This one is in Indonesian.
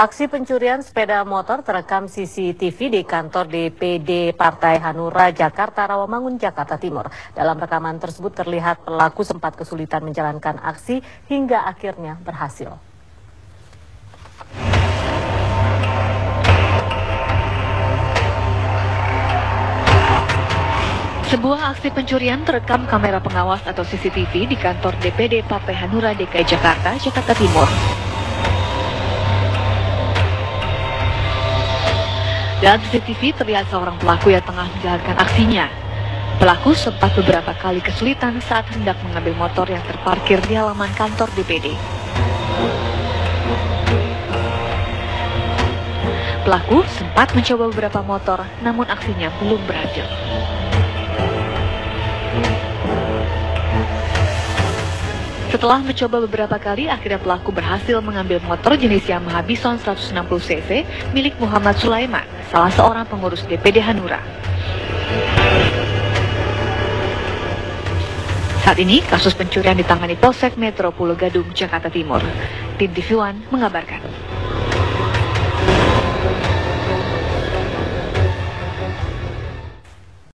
Aksi pencurian sepeda motor terekam CCTV di kantor DPD Partai Hanura, Jakarta, Rawamangun, Jakarta Timur. Dalam rekaman tersebut terlihat pelaku sempat kesulitan menjalankan aksi hingga akhirnya berhasil. Sebuah aksi pencurian terekam kamera pengawas atau CCTV di kantor DPD Partai Hanura DKI Jakarta, Jakarta Timur. Dalam CCTV terlihat seorang pelaku yang tengah menjalankan aksinya. Pelaku sempat beberapa kali kesulitan saat hendak mengambil motor yang terparkir di halaman kantor DPD. Pelaku sempat mencoba beberapa motor, namun aksinya belum berhasil. Setelah mencoba beberapa kali, akhirnya pelaku berhasil mengambil motor jenis Yamaha Byson 160cc milik Muhammad Sulaiman, salah seorang pengurus DPD Hanura. Saat ini, kasus pencurian ditangani Polsek Metro Pulogadung, Jakarta Timur. Tim TV One mengabarkan.